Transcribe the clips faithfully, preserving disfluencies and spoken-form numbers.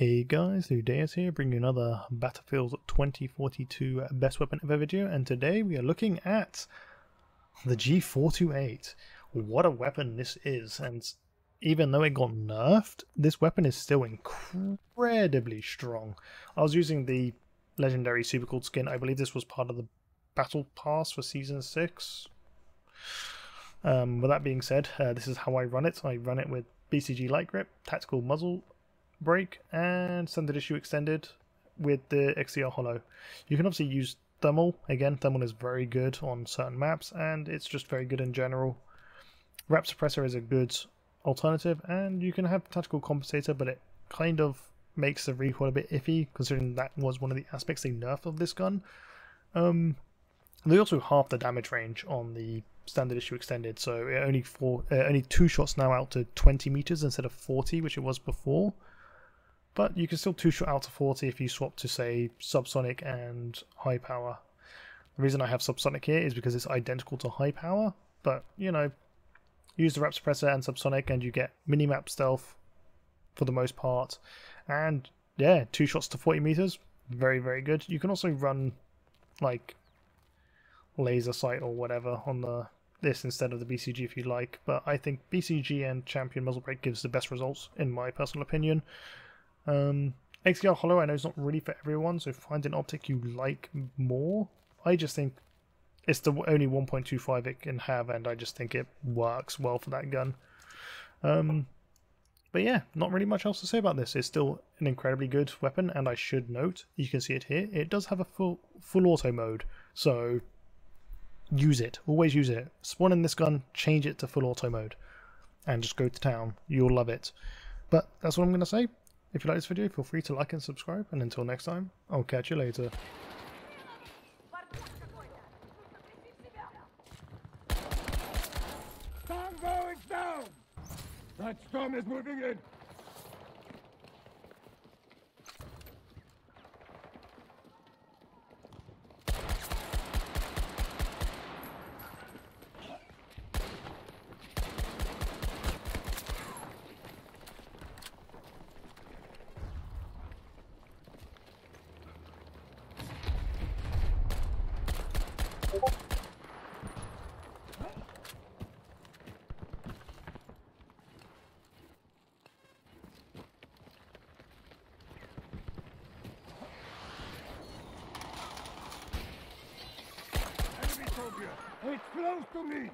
Hey guys, Ludaeus here, bringing you another Battlefield twenty forty-two Best Weapon Ever video, and today we are looking at the G four twenty-eight. What a weapon this is, and even though it got nerfed, this weapon is still incredibly strong. I was using the legendary super cool skin. I believe this was part of the battle pass for season six. Um, with that being said, uh, this is how I run it. I run it with B C G light grip, tactical muzzle break, and standard issue extended with the X D R hollow. You can obviously use thermal. Again, thermal is very good on certain maps, and it's just very good in general. Wrap suppressor is a good alternative, and you can have tactical compensator, but it kind of makes the recoil a bit iffy, considering that was one of the aspects they nerfed of this gun. Um, they also halved the damage range on the standard issue extended, so it only four, uh, only two shots now out to twenty meters instead of forty, which it was before. But you can still two-shot out to forty if you swap to, say, subsonic and high power. The reason I have subsonic here is because it's identical to high power, but, you know, use the wrap suppressor and subsonic and you get minimap stealth for the most part. And, yeah, two shots to forty meters, very, very good. You can also run, like, laser sight or whatever on the this instead of the B C G if you like, but I think B C G and champion muzzle brake gives the best results, in my personal opinion. Um, X D R hollow I know is not really for everyone, so find an optic you like more. I just think it's the only one point two five it can have, and I just think it works well for that gun. Um, but yeah, not really much else to say about this. It's still an incredibly good weapon, and I should note, you can see it here, it does have a full, full auto mode, so use it, always use it. Spawn in this gun, change it to full auto mode, and just go to town. You'll love it. But that's what I'm going to say. If you like this video, feel free to like and subscribe, and until next time, I'll catch you later. Convoy is down! That storm is moving in! It's close to me!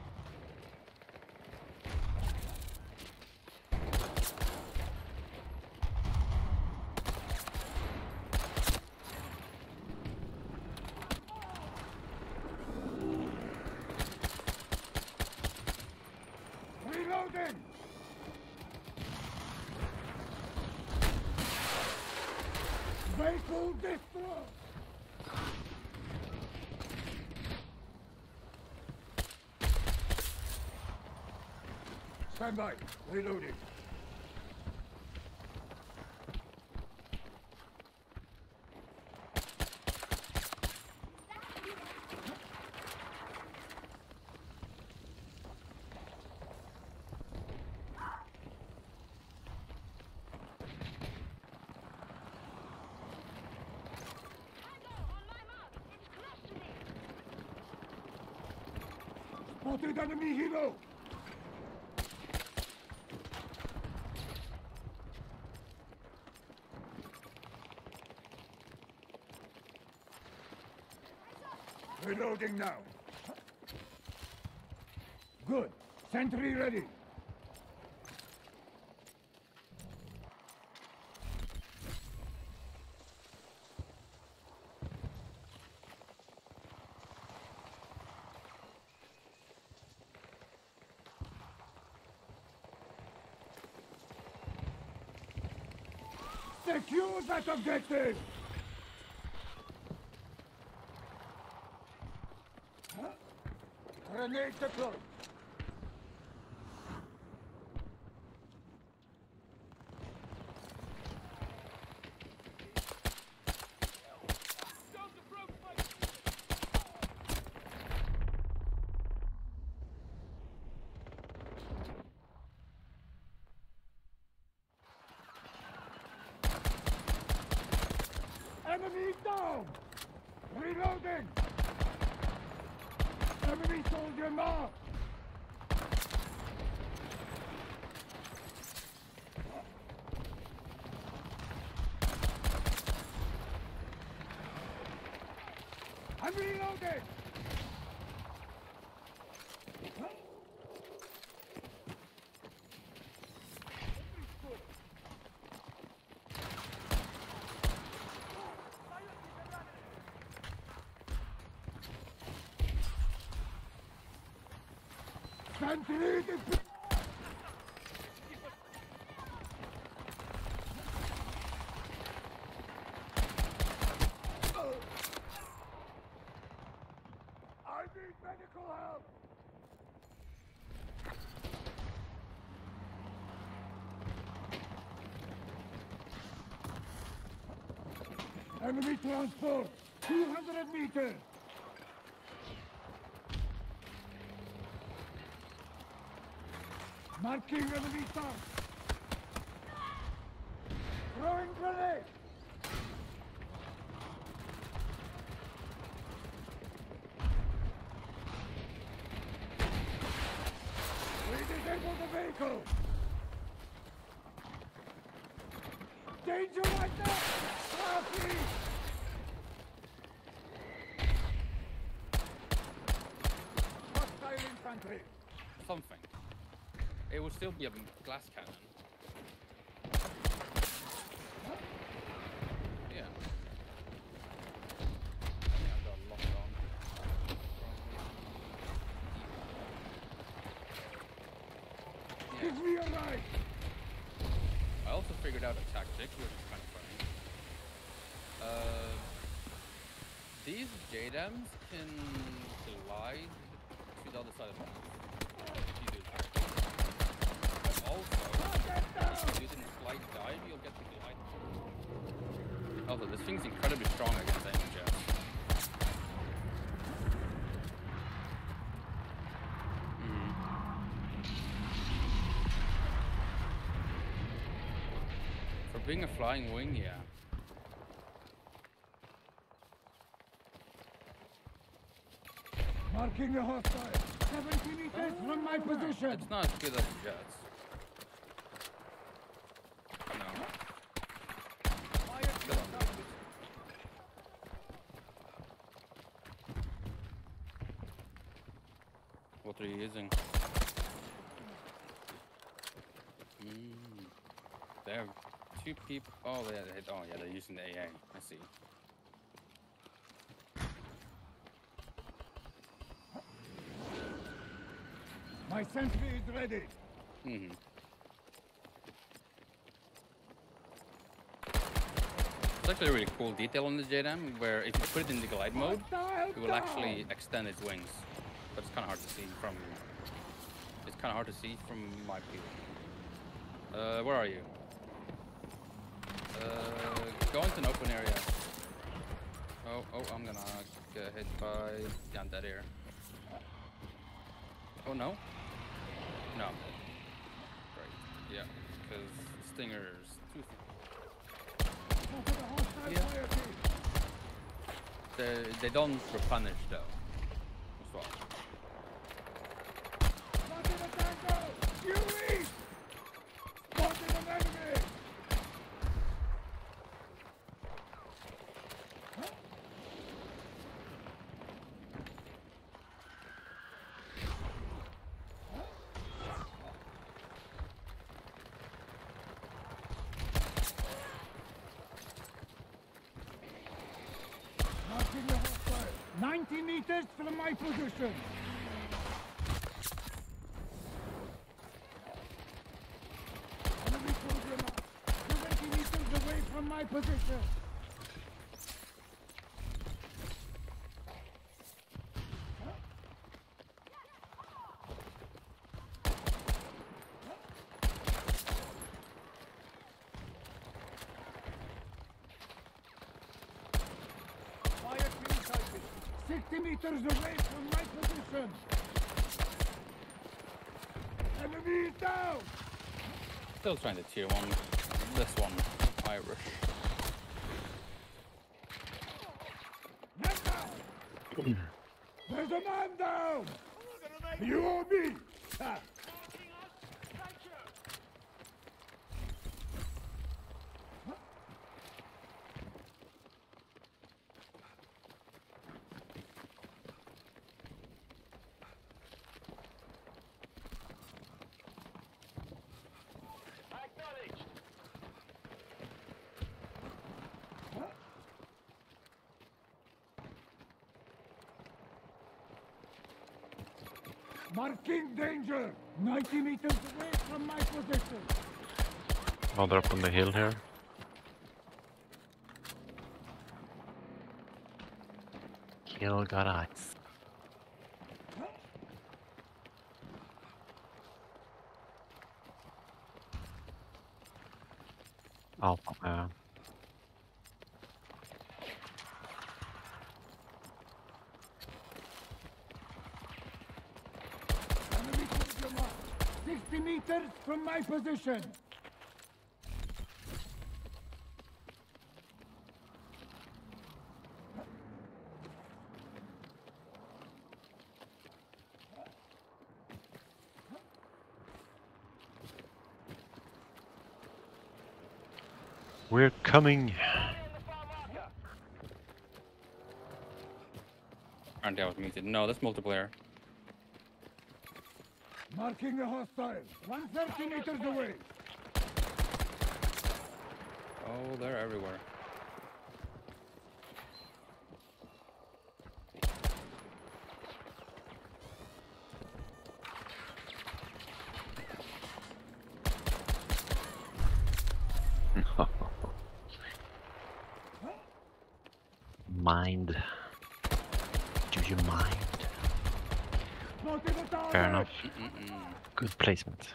Reloading! Vehicle destroyed! Stand by, reloading. Spotted enemy hero! Reloading now. Good. Sentry ready. Secure that objective! Huh? Grenade deployed! down! Reloading! Enemy soldier marked! I'm reloading! I'm deleting! I need medical help! Enemy transport! two hundred meters! Marking enemy tank! Throwing grenade! We disabled the vehicle! Danger right now! Ah, please! Hostile infantry! Something. It will still be a glass cannon. Huh? Yeah. Yeah, I've got a lock on. Yeah. Give me a light! I also figured out a tactic, which is kind of funny. Uh, these J DAMs can glide to the other side of the map. Also, if you do the glide dive, you'll get the glide. Also, this thing's incredibly strong against aim jets. Mm. For being a flying wing, yeah. Marking the hostile. seventy meters oh, from my yeah. position. It's not as good as jets. What are you using? Mm. There are two people. Oh, they hit. Oh, yeah, they're using the A A. I see. My sentry is ready. Mm-hmm. It's actually a really cool detail on the J DAM where if you put it in the glide mode, it will actually extend its wings. But it's kind of hard to see from. It's kind of hard to see from my view. Uh, where are you? Uh, go into an open area. Oh, oh, I'm gonna get hit by. Yeah, I'm dead here. Oh no. No. Right. Yeah. Because Stinger's too thick. Yeah. They they don't replenish though. That's why. ninety meters from my position. seventy meters away from my position. sixty meters away from my position! Enemy is down! Still trying to tier one. This one, Irish. him. There's a man down! You owe me! Marking danger! ninety meters away from my position! Oh, they're up on the hill here. Kill Garats. Oh, uh... fifty meters from my position. We're coming. Aren't I was muted? No, that's multiplayer. Marking the hostile, one hundred thirty meters away. Oh, they're everywhere. Mind. Do you mind? Fair enough. Mm-mm. Good placement.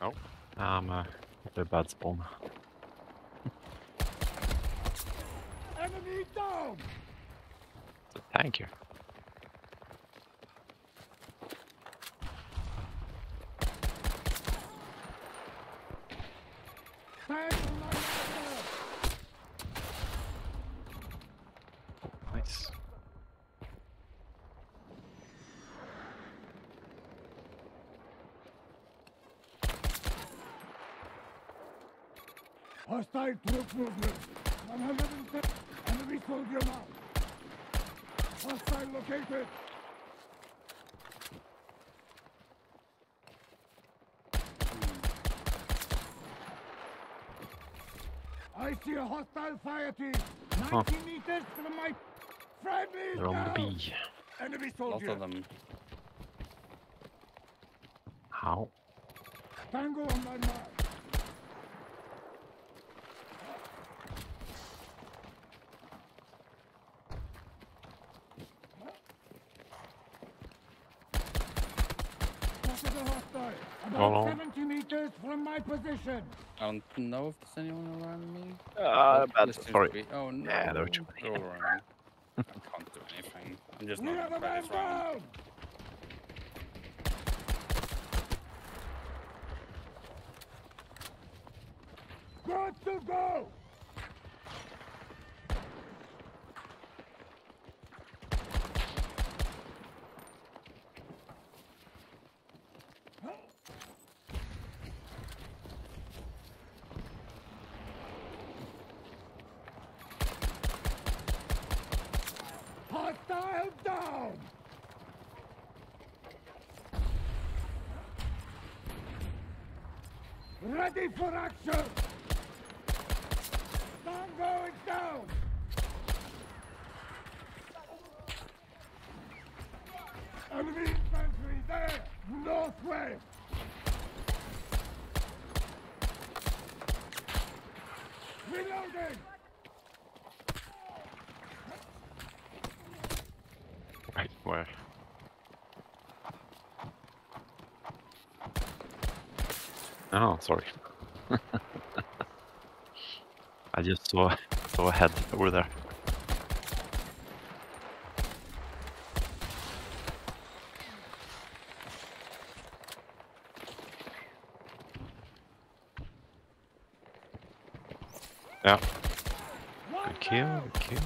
Oh, I'm um, uh, a bad spawn. Enemy down. So, thank you. Hostile troop movement. one hundred ten enemy soldier now. Hostile located. I see a hostile fire team. ninety meters from my friendly. They're on the beach. Enemy soldier. Lots of them. How? Tango on my mark. About seventy meters from my position. I don't know if there's anyone around me. Uh, bad. Sorry. Oh no. Yeah, there were too many. Go around. I can't do anything. I'm just we not have a man down. Good to go. Hostile down! Ready for action! Tango is down! Enemy infantry there! Northwest! Reloading! Where? Oh, sorry. I just saw saw a head over there. Yeah. Good kill, good kill.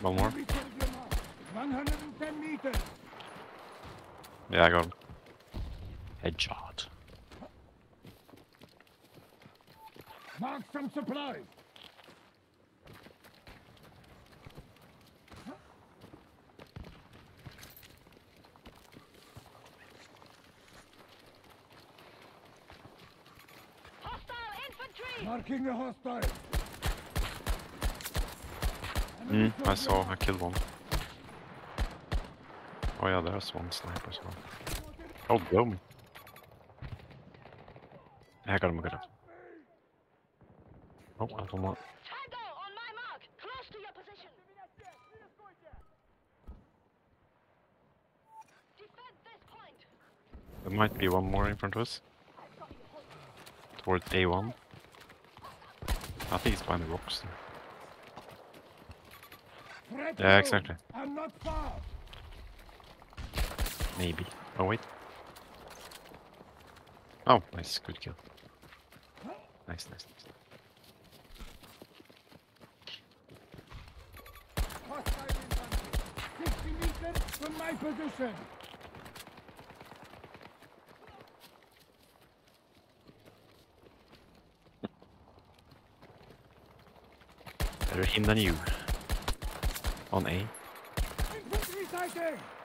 One more. Yeah, I got him. Headshot. Mark some supplies. Hostile infantry. Marking the hostile. Mm, I saw, I killed one. Oh yeah, there's one sniper as well. Oh, boom. I got him, I got him. Oh, I don't know. Tango on my mark, close to your position. Defend this point. There might be one more in front of us. Towards A one. I think it's behind the rocks. Yeah, exactly. I'm not far. Maybe. Oh wait. Oh, nice, good kill. Nice, nice, nice. Hostile infantry, sixty meters from my position. Better him than you. On A. Infantry sighting!